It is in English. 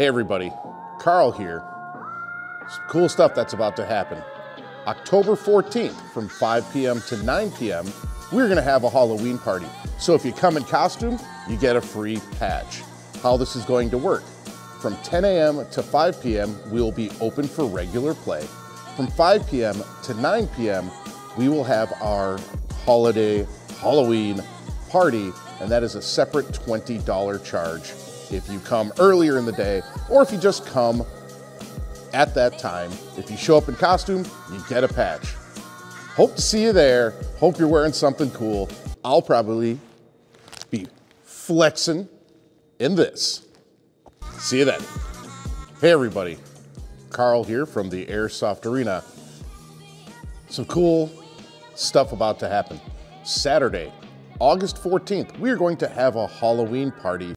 Hey everybody, Carl here. Some cool stuff that's about to happen. October 14th from 5 p.m. to 9 p.m. we're gonna have a Halloween party. So if you come in costume, you get a free patch. How this is going to work: from 10 a.m. to 5 p.m. we'll be open for regular play. From 5 p.m. to 9 p.m. we will have our holiday Halloween party, and that is a separate $20 charge if you come earlier in the day, or if you just come at that time. If you show up in costume, you get a patch. Hope to see you there. Hope you're wearing something cool. I'll probably be flexing in this. See you then. Hey everybody, Carl here from the Airsoft Arena. Some cool stuff about to happen. Saturday, August 14th, we are going to have a Halloween party.